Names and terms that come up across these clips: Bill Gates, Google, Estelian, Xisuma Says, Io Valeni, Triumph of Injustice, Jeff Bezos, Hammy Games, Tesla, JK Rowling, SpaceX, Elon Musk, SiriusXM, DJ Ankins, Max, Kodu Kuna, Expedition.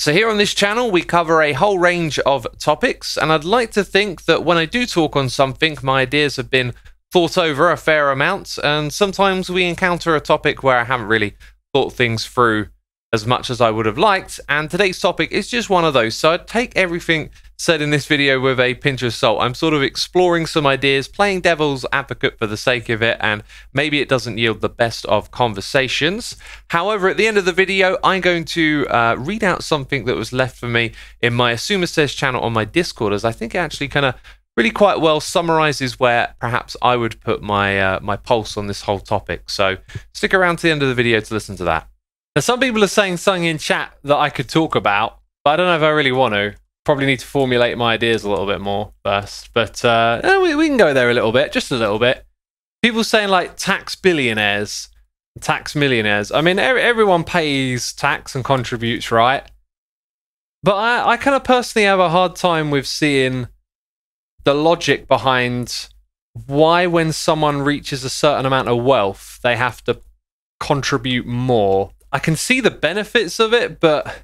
So here on this channel, we cover a whole range of topics, and I'd like to think that when I do talk on something, my ideas have been thought over a fair amount, and sometimes we encounter a topic where I haven't really thought things through as much as I would have liked, and today's topic is just one of those, so I'd take everything said in this video with a pinch of salt. I'm sort of exploring some ideas, playing devil's advocate for the sake of it, and maybe it doesn't yield the best of conversations. However, at the end of the video, I'm going to read out something that was left for me in my Xisuma Says channel on my Discord, as I think it actually kind of really quite well summarizes where perhaps I would put my, my pulse on this whole topic. So stick around to the end of the video to listen to that. Now, some people are saying something in chat that I could talk about, but I don't know if I really want to. Probably need to formulate my ideas a little bit more first, but we can go there a little bit, just a little bit. People saying like tax billionaires, tax millionaires. I mean, everyone pays tax and contributes, right? But I kind of personally have a hard time with seeing the logic behind why when someone reaches a certain amount of wealth, they have to contribute more. I can see the benefits of it, but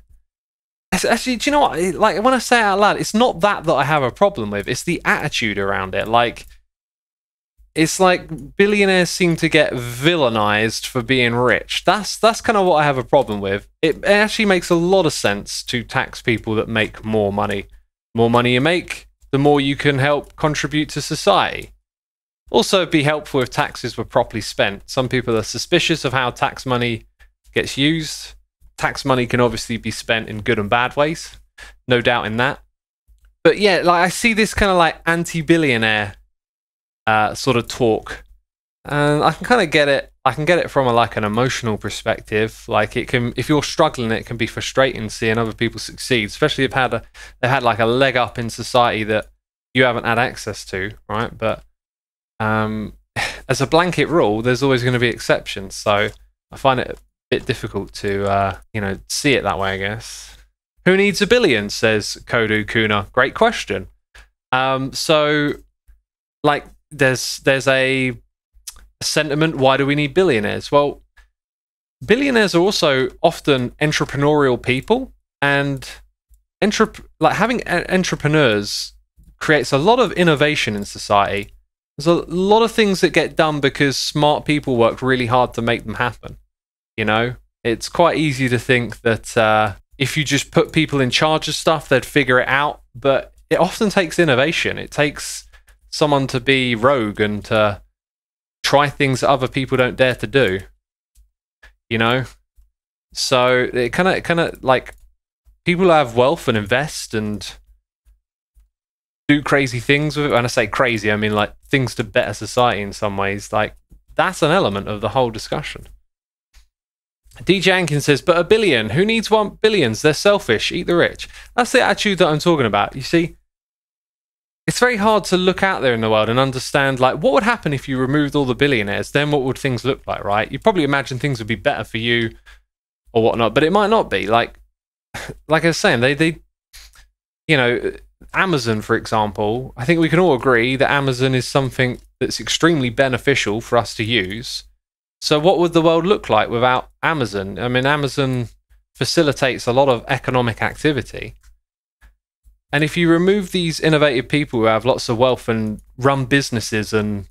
actually, do you know what? Like, when I say it out loud, it's not that I have a problem with. It's the attitude around it. Like, it's like billionaires seem to get villainized for being rich. That's kind of what I have a problem with. It actually makes a lot of sense to tax people that make more money. More money you make, the more you can help contribute to society. Also, it'd be helpful if taxes were properly spent. Some people are suspicious of how tax money gets used. Tax money can obviously be spent in good and bad ways, no doubt in that. But yeah, like I see this kind of like anti-billionaire sort of talk, and I can kind of get it. I can get it from an emotional perspective. Like, it can, if you're struggling, it can be frustrating seeing other people succeed, especially if they've had like a leg up in society that you haven't had access to, right? But as a blanket rule, there's always going to be exceptions. So I find it bit difficult to you know, see it that way, I guess. Who needs a billion, says Kodu Kuna. Great question. So like there's a sentiment, why do we need billionaires? Well, billionaires are also often entrepreneurial people, and having entrepreneurs creates a lot of innovation in society. There's a lot of things that get done because smart people work really hard to make them happen. You know, it's quite easy to think that if you just put people in charge of stuff, they'd figure it out. But it often takes innovation. It takes someone to be rogue and to try things that other people don't dare to do, you know? So it kind of like people have wealth and invest and do crazy things with it. When I say crazy, I mean like things to better society in some ways. Like, that's an element of the whole discussion. DJ Ankins says, but a billion, who needs 1 billion? They're selfish, eat the rich. That's the attitude that I'm talking about. You see, it's very hard to look out there in the world and understand, like, what would happen if you removed all the billionaires? Then what would things look like, right? You probably imagine things would be better for you or whatnot, but it might not be. Like I was saying, they you know, Amazon, for example, I think we can all agree that Amazon is something that's extremely beneficial for us to use. So what would the world look like without Amazon? I mean, Amazon facilitates a lot of economic activity. And if you remove these innovative people who have lots of wealth and run businesses and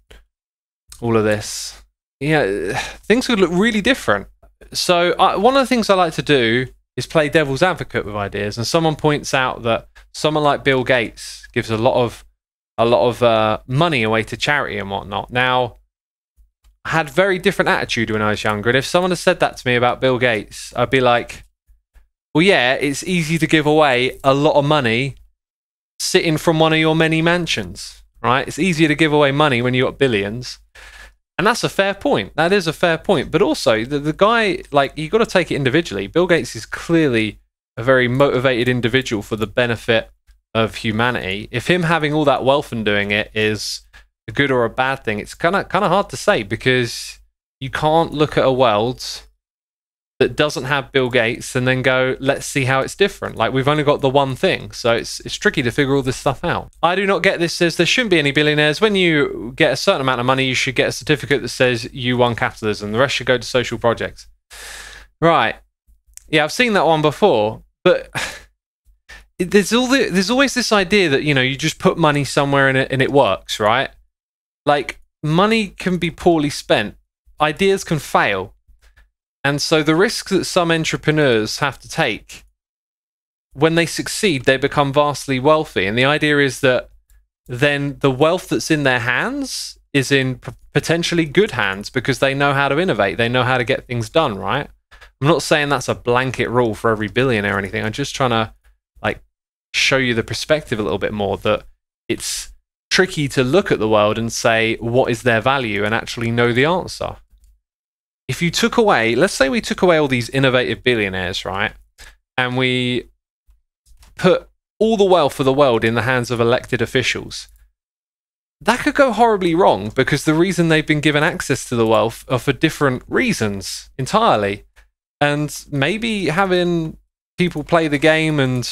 all of this, yeah, things would look really different. So one of the things I like to do is play devil's advocate with ideas. And someone points out that someone like Bill Gates gives a lot of money away to charity and whatnot. Now, I had very different attitude when I was younger, and if someone had said that to me about Bill Gates, I'd be like, well, yeah, it's easy to give away a lot of money sitting from one of your many mansions, right? It's easier to give away money when you got billions. And that's a fair point. That is a fair point. But also, the guy, like, you've got to take it individually. Bill Gates is clearly a very motivated individual for the benefit of humanity. If him having all that wealth and doing it is a good or a bad thing, it's kind of hard to say, because you can't look at a world that doesn't have Bill Gates and then go, let's see how it's different. Like, we've only got the one thing, so it's tricky to figure all this stuff out. I do not get this, says there shouldn't be any billionaires. When you get a certain amount of money, you should get a certificate that says you won capitalism. The rest should go to social projects. Right. Yeah, I've seen that one before, but there's always this idea that, you know, you just put money somewhere and it works, right? Like, money can be poorly spent. Ideas can fail. And so the risks that some entrepreneurs have to take, when they succeed, they become vastly wealthy. And the idea is that then the wealth that's in their hands is in potentially good hands because they know how to innovate. They know how to get things done, right? I'm not saying that's a blanket rule for every billionaire or anything. I'm just trying to, like, show you the perspective a little bit more, that it's tricky to look at the world and say, what is their value, and actually know the answer. If you took away, let's say we took away all these innovative billionaires, right? And we put all the wealth of the world in the hands of elected officials. That could go horribly wrong, because the reason they've been given access to the wealth are for different reasons entirely. And maybe having people play the game and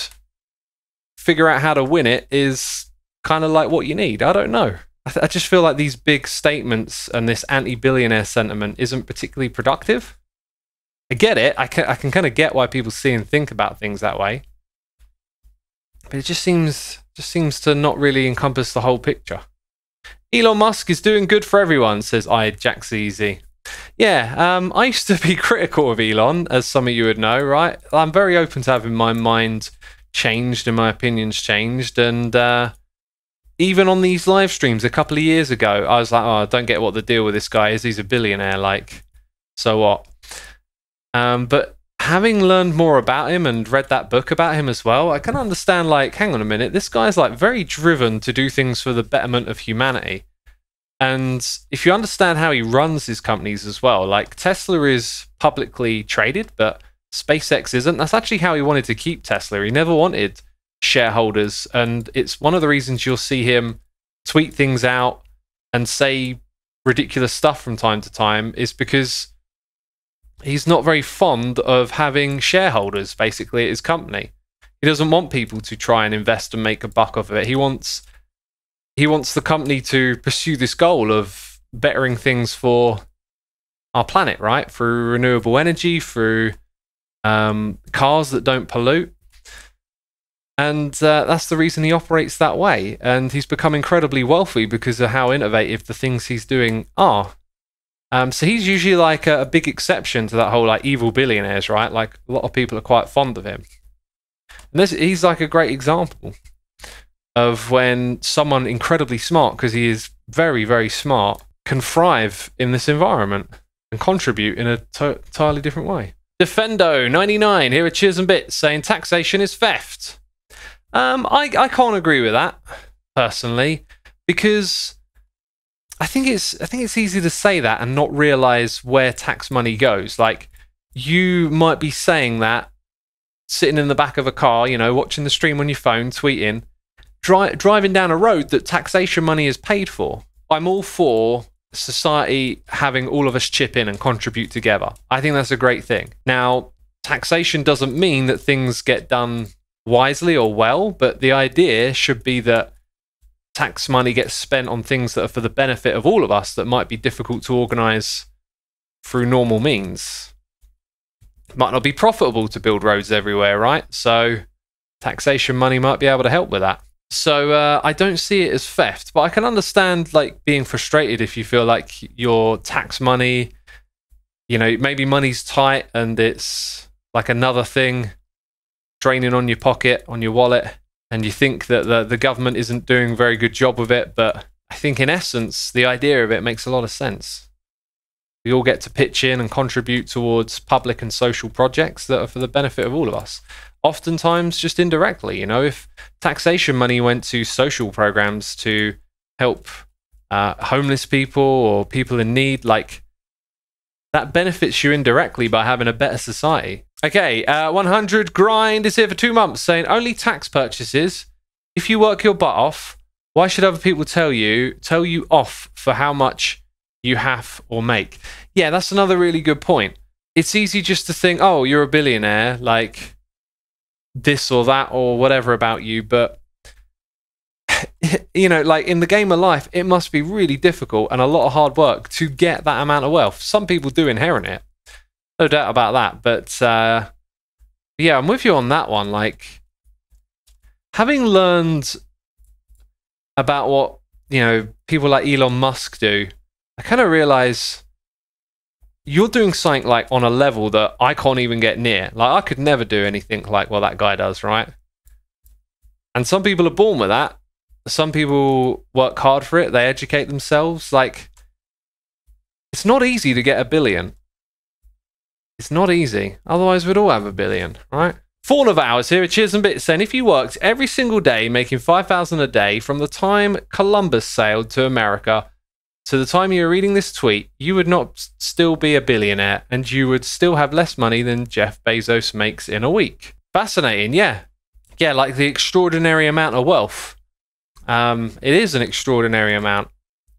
figure out how to win it is kind of like what you need. I don't know. I just feel like these big statements and this anti-billionaire sentiment isn't particularly productive. I get it. I can kind of get why people see and think about things that way. But it just seems to not really encompass the whole picture. Elon Musk is doing good for everyone, says iJackseasy. Yeah, I used to be critical of Elon, as some of you would know, right? I'm very open to having my mind changed and my opinions changed. And even on these live streams a couple of years ago, I was like, oh, I don't get what the deal with this guy is. He's a billionaire, like, so what? But having learned more about him and read that book about him as well, I can understand, like, hang on a minute, this guy's, like, very driven to do things for the betterment of humanity. And if you understand how he runs his companies as well, like, Tesla is publicly traded, but SpaceX isn't. That's actually how he wanted to keep Tesla. He never wanted shareholders. And it's one of the reasons you'll see him tweet things out and say ridiculous stuff from time to time, is because he's not very fond of having shareholders, basically, at his company. He doesn't want people to try and invest and make a buck off of it. He wants the company to pursue this goal of bettering things for our planet, right? Through renewable energy, through cars that don't pollute. And that's the reason he operates that way. And he's become incredibly wealthy because of how innovative the things he's doing are. So he's usually like a big exception to that whole, like, evil billionaires, right? Like, a lot of people are quite fond of him. And he's like a great example of when someone incredibly smart, because he is very, very smart, can thrive in this environment and contribute in an entirely different way. Defendo99, here are cheers and bits, saying taxation is theft. I can't agree with that, personally, because I think it's easy to say that and not realize where tax money goes. Like, you might be saying that sitting in the back of a car, you know, watching the stream on your phone, tweeting, driving down a road that taxation money is paid for. I'm all for society having all of us chip in and contribute together. I think that's a great thing. Now, taxation doesn't mean that things get done wisely or well, but the idea should be that tax money gets spent on things that are for the benefit of all of us that might be difficult to organise through normal means. It might not be profitable to build roads everywhere, right? So taxation money might be able to help with that. So I don't see it as theft, but I can understand, like, being frustrated if you feel like your tax money, you know, maybe money's tight and it's like another thing draining on your pocket, on your wallet. And you think that the government isn't doing a very good job of it, but I think in essence, the idea of it makes a lot of sense. We all get to pitch in and contribute towards public and social projects that are for the benefit of all of us. Oftentimes, just indirectly, you know, if taxation money went to social programs to help homeless people or people in need, like, that benefits you indirectly by having a better society. Okay, 100 Grind is here for 2 months, saying only tax purchases. If you work your butt off, why should other people tell you off for how much you have or make? Yeah, that's another really good point. It's easy just to think, oh, you're a billionaire, like, this or that or whatever about you. But, you know, like, in the game of life, it must be really difficult and a lot of hard work to get that amount of wealth. Some people do inherit it. No doubt about that, but yeah, I'm with you on that one. Like, having learned about what, you know, people like Elon Musk do, I kind of realize you're doing something like on a level that I can't even get near. Like I could never do anything like what that guy does, right? And some people are born with that. Some people work hard for it. They educate themselves. Like, it's not easy to get a billion. It's not easy. Otherwise, we'd all have a billion, right? Fawn of Ours here, cheers and bits, saying, if you worked every single day making 5,000 a day from the time Columbus sailed to America to the time you were reading this tweet, you would not still be a billionaire, and you would still have less money than Jeff Bezos makes in a week. Fascinating, yeah. Yeah, like the extraordinary amount of wealth. It is an extraordinary amount,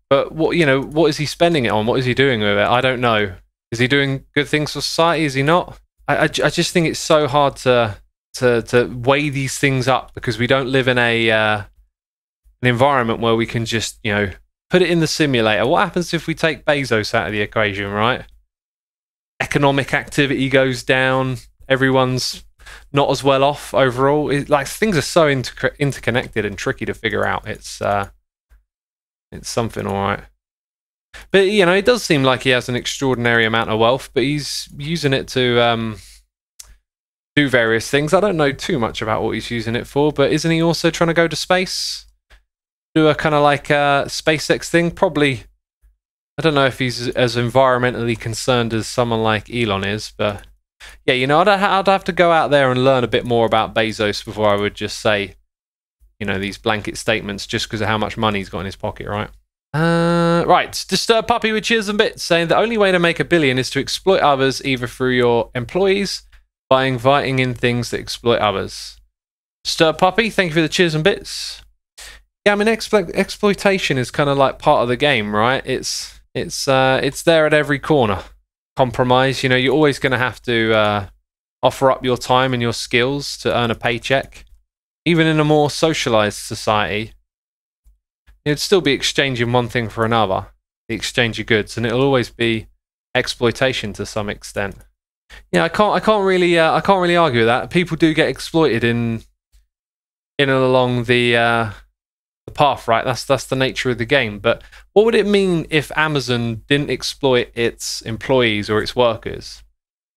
but what, you know, what is he spending it on? What is he doing with it? I don't know. Is he doing good things for society? Is he not? I just think it's so hard to weigh these things up, because we don't live in a an environment where we can just, you know, put it in the simulator. What happens if we take Bezos out of the equation, right? Economic activity goes down. Everyone's not as well off overall. It, like, things are so interconnected and tricky to figure out. It's something, all right. But, you know, it does seem like he has an extraordinary amount of wealth, but he's using it to do various things. I don't know too much about what he's using it for, but isn't he also trying to go to space? Do a kind of like a SpaceX thing? Probably. I don't know if he's as environmentally concerned as someone like Elon is, but yeah, you know, I'd have to go out there and learn a bit more about Bezos before I would just say, you know, these blanket statements just because of how much money he's got in his pocket, right? Right, Disturbed Puppy with cheers and bits, saying the only way to make a billion is to exploit others, either through your employees, by inviting in things that exploit others. Disturbed Puppy, thank you for the cheers and bits. Yeah, I mean, exploitation is kind of like part of the game, right? It's there at every corner. Compromise, you know, you're always going to have to offer up your time and your skills to earn a paycheck. Even in a more socialized society, it'd still be exchanging one thing for another, the exchange of goods, and it'll always be exploitation to some extent. Yeah, I can't really argue with that. People do get exploited in and along the path, right? That's the nature of the game. But what would it mean if Amazon didn't exploit its employees or its workers?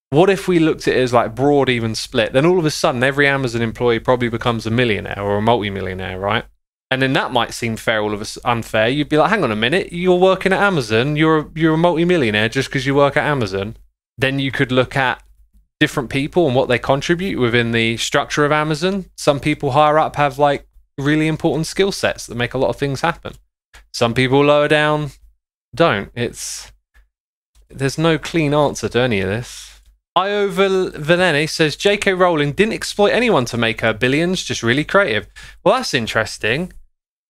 What if we looked at it as like broad, even split? Then all of a sudden, every Amazon employee probably becomes a millionaire or a multimillionaire, right? And then that might seem fair, all of us unfair. You'd be like, hang on a minute, you're working at Amazon, you're a multi-millionaire just because you work at Amazon. Then you could look at different people and what they contribute within the structure of Amazon. Some people higher up have like really important skill sets that make a lot of things happen. Some people lower down don't. There's no clean answer to any of this. Io Valeni says, JK Rowling didn't exploit anyone to make her billions, just really creative. Well, that's interesting.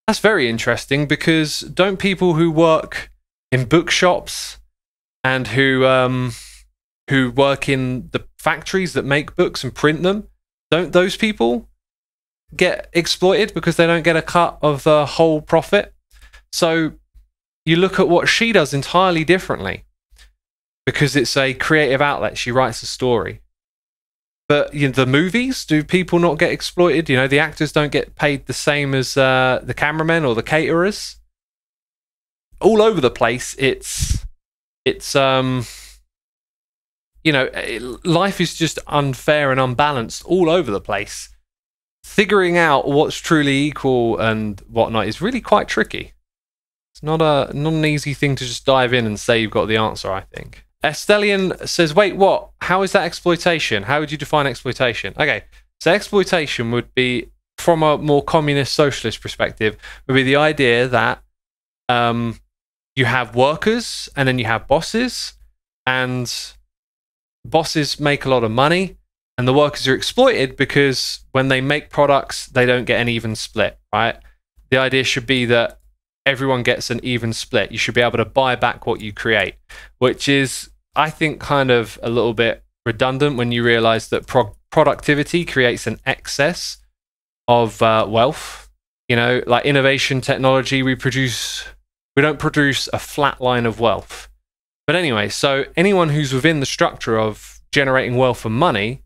That's very interesting, because don't people who work in bookshops and who work in the factories that make books and print them, don't those people get exploited because they don't get a cut of the whole profit? So you look at what she does entirely differently, because it's a creative outlet. She writes a story. But, you know, the movies, do people not get exploited? You know, the actors don't get paid the same as the cameramen or the caterers. All over the place, it's you know, life is just unfair and unbalanced all over the place. Figuring out what's truly equal and whatnot is really quite tricky. It's not an easy thing to just dive in and say you've got the answer, I think. Estelian says, wait, what? How is that exploitation? How would you define exploitation? Okay, so exploitation would be, from a more communist socialist perspective, would be the idea that you have workers and then you have bosses, and bosses make a lot of money, and the workers are exploited because when they make products, they don't get an even split, right? The idea should be that everyone gets an even split. You should be able to buy back what you create, which is, I think, kind of a little bit redundant when you realize that productivity creates an excess of wealth. You know, like innovation, technology, we don't produce a flat line of wealth. But anyway, so anyone who's within the structure of generating wealth and money,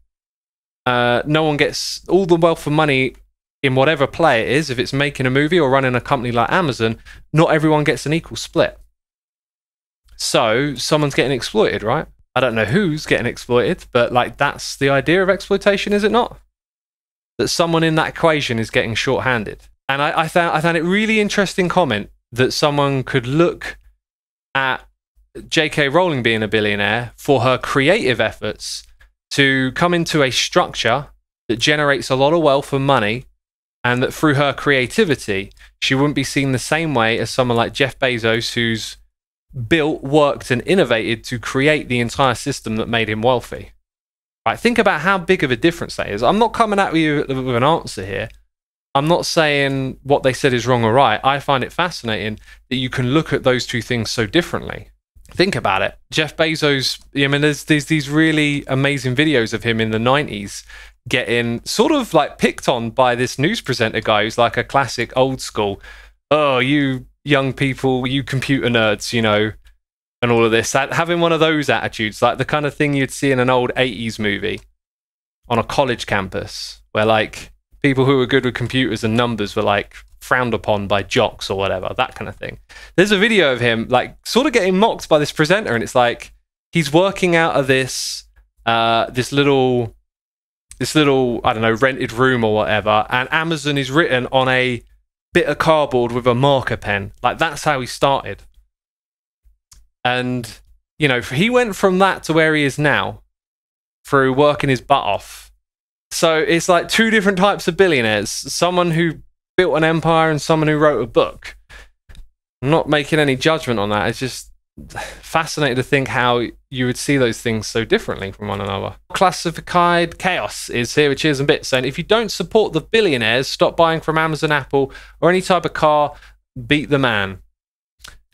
no one gets all the wealth and money in whatever play it is, if it's making a movie or running a company like Amazon, not everyone gets an equal split. So someone's getting exploited, right? I don't know who's getting exploited, but like that's the idea of exploitation, is it not? That someone in that equation is getting shorthanded. And I found it really interesting comment that someone could look at J.K. Rowling being a billionaire for her creative efforts to come into a structure that generates a lot of wealth and money, and that through her creativity, she wouldn't be seen the same way as someone like Jeff Bezos, who's built, worked, and innovated to create the entire system that made him wealthy. Right? Think about how big of a difference that is. I'm not coming at you with an answer here. I'm not saying what they said is wrong or right. I find it fascinating that you can look at those two things so differently. Think about it. Jeff Bezos, I mean, there's these really amazing videos of him in the 90s getting sort of like picked on by this news presenter guy who's like a classic old school, oh, you young people, you computer nerds, you know, and all of this. Having one of those attitudes, like the kind of thing you'd see in an old 80s movie on a college campus where like people who were good with computers and numbers were like frowned upon by jocks or whatever, that kind of thing. There's a video of him like sort of getting mocked by this presenter, and it's like he's working out of this this little I don't know, rented room or whatever, and Amazon is written on a bit of cardboard with a marker pen. Like that's how he started. And you know, he went from that to where he is now through working his butt off. So it's like two different types of billionaires, someone who built an empire and someone who wrote a book. I'm not making any judgment on that. It's just fascinating to think how you would see those things so differently from one another. Classified Chaos is here with cheers and bits saying, if you don't support the billionaires, stop buying from Amazon, Apple, or any type of car, beat the man.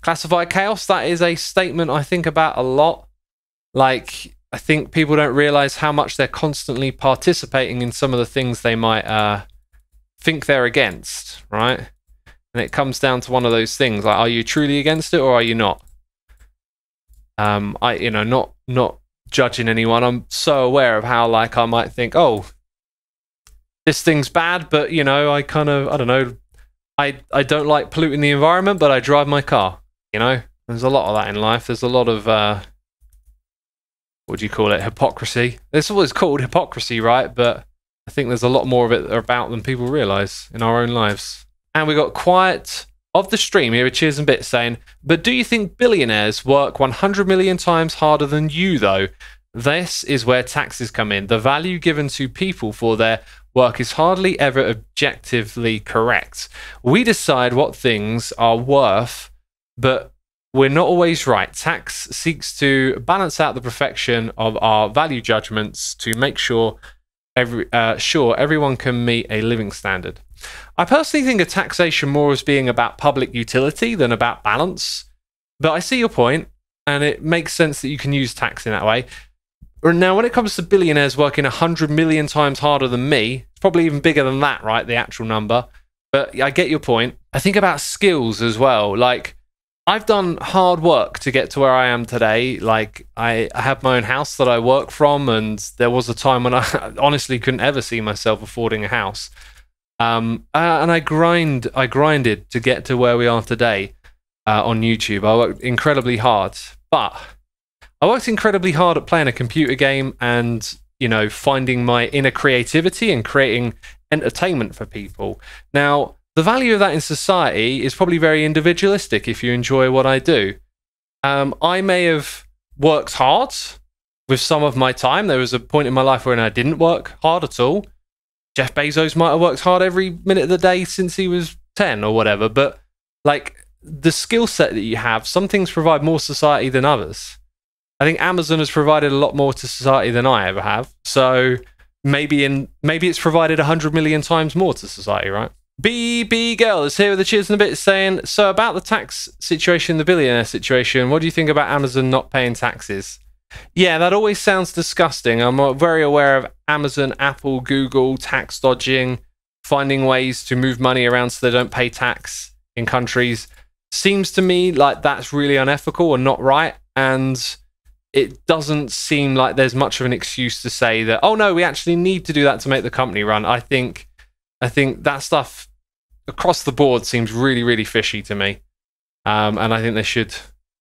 Classified Chaos, that is a statement I think about a lot. Like, I think people don't realize how much they're constantly participating in some of the things they might think they're against, right? And it comes down to one of those things, like, are you truly against it or are you not? I, you know, not judging anyone. I'm so aware of how, like, I might think, oh, this thing's bad, but, you know, I kind of, I don't know, I don't like polluting the environment, but I drive my car, you know? There's a lot of that in life. There's a lot of... what do you call it? Hypocrisy. This is what it's called, hypocrisy, right? But I think there's a lot more of it about than people realize in our own lives. And we got Quiet of the Stream here with cheers and bits saying, but do you think billionaires work 100 million times harder than you, though? This is where taxes come in. The value given to people for their work is hardly ever objectively correct. We decide what things are worth, but we're not always right. Tax seeks to balance out the perfection of our value judgments to make sure everyone can meet a living standard. I personally think of taxation more as being about public utility than about balance, but I see your point, and it makes sense that you can use tax in that way. Now, when it comes to billionaires working 100 million times harder than me, it's probably even bigger than that, right? The actual number. But I get your point. I think about skills as well. Like, I've done hard work to get to where I am today. Like, I have my own house that I work from, and there was a time when I honestly couldn't ever see myself affording a house. And I grinded to get to where we are today on YouTube. I worked incredibly hard, but I worked incredibly hard at playing a computer game and, you know, finding my inner creativity and creating entertainment for people. Now, the value of that in society is probably very individualistic if you enjoy what I do. I may have worked hard with some of my time. There was a point in my life when I didn't work hard at all. Jeff Bezos might have worked hard every minute of the day since he was 10 or whatever. But like the skill set that you have, some things provide more society than others. I think Amazon has provided a lot more to society than I ever have. So maybe it's provided 100 million times more to society, right? BB Girl is here with the cheers and the bits saying, so about the tax situation, the billionaire situation, what do you think about Amazon not paying taxes? Yeah, that always sounds disgusting. I'm very aware of Amazon, Apple, Google, tax dodging, finding ways to move money around so they don't pay tax in countries. Seems to me like that's really unethical and not right. And it doesn't seem like there's much of an excuse to say that, oh no, we actually need to do that to make the company run. I think I think that stuff across the board seems really, really fishy to me. And I think they should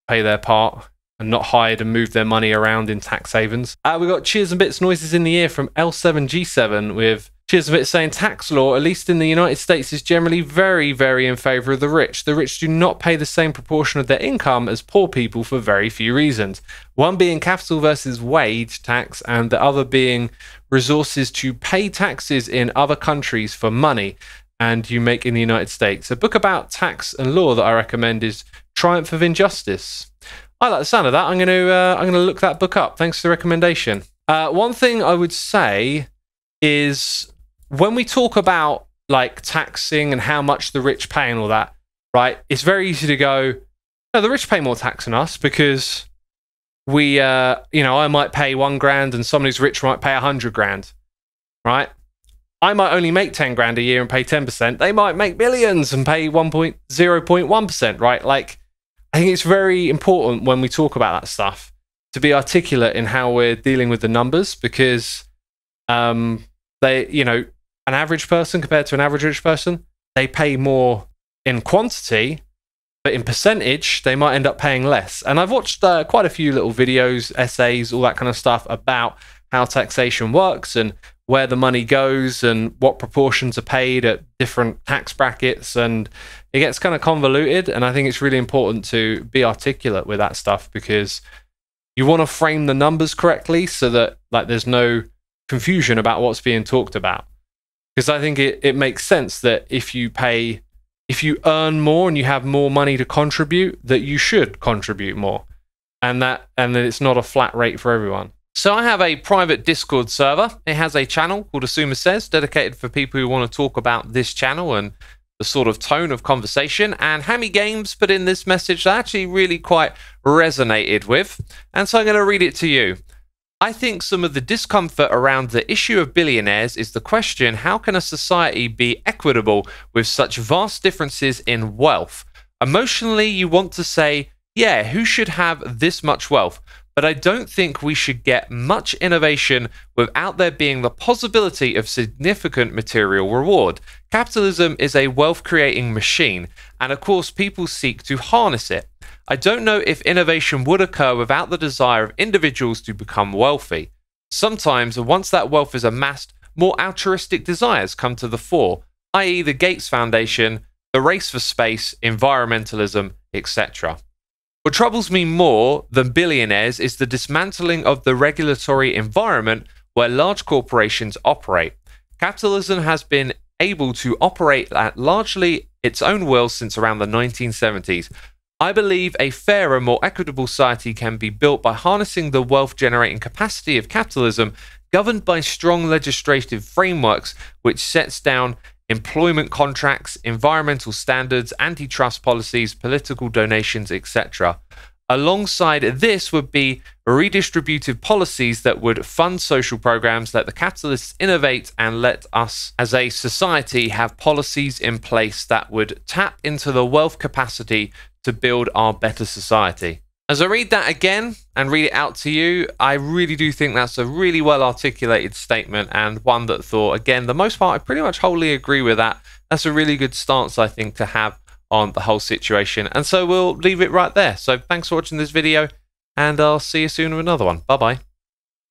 pay their part and not hide and move their money around in tax havens. We got Cheers and Bits noises in the ear from L7G7 with Cheers and Bits saying tax law, at least in the United States, is generally very, very in favor of the rich. The rich do not pay the same proportion of their income as poor people for very few reasons. One being capital versus wage tax, and the other being resources to pay taxes in other countries for money and you make in the United States. A book about tax and law that I recommend is Triumph of Injustice. I like the sound of that. I'm gonna look that book up. Thanks for the recommendation. One thing I would say is when we talk about like taxing and how much the rich pay and all that, right? It's very easy to go, no, the rich pay more tax than us because we, you know, I might pay $1,000 and someone who's rich might pay $100,000, right? I might only make 10 grand a year and pay 10%. They might make millions and pay 0.1%, right? Like, I think it's very important when we talk about that stuff to be articulate in how we're dealing with the numbers, because they, you know, an average person compared to an average rich person, they pay more in quantity, but in percentage, they might end up paying less. And I've watched quite a few little videos, essays, all that kind of stuff about how taxation works and where the money goes and what proportions are paid at different tax brackets, and it gets kind of convoluted. And I think it's really important to be articulate with that stuff, because you want to frame the numbers correctly so that like there's no confusion about what's being talked about. Because I think it makes sense that if you earn more and you have more money to contribute, that you should contribute more, and that it's not a flat rate for everyone. So I have a private Discord server. It has a channel called Xisuma Says, dedicated for people who want to talk about this channel and the sort of tone of conversation. And Hammy Games put in this message that I actually really quite resonated with. And so I'm going to read it to you. I think some of the discomfort around the issue of billionaires is the question, how can a society be equitable with such vast differences in wealth? Emotionally, you want to say, yeah, who should have this much wealth? But I don't think we should get much innovation without there being the possibility of significant material reward. Capitalism is a wealth-creating machine, and of course people seek to harness it. I don't know if innovation would occur without the desire of individuals to become wealthy. Sometimes, once that wealth is amassed, more altruistic desires come to the fore, i.e. the Gates Foundation, the race for space, environmentalism, etc. What troubles me more than billionaires is the dismantling of the regulatory environment where large corporations operate. Capitalism has been able to operate at largely its own will since around the 1970s. I believe a fairer, more equitable society can be built by harnessing the wealth-generating capacity of capitalism, governed by strong legislative frameworks which sets down employment contracts, environmental standards, antitrust policies, political donations, etc. Alongside this would be redistributive policies that would fund social programs, let the capitalists innovate, and let us as a society have policies in place that would tap into the wealth capacity to build our better society. As I read that again and read it out to you, I really do think that's a really well articulated statement, and one that thought, again, the most part, I pretty much wholly agree with that. That's a really good stance, I think, to have on the whole situation. And so we'll leave it right there. So thanks for watching this video, and I'll see you soon with another one. Bye-bye.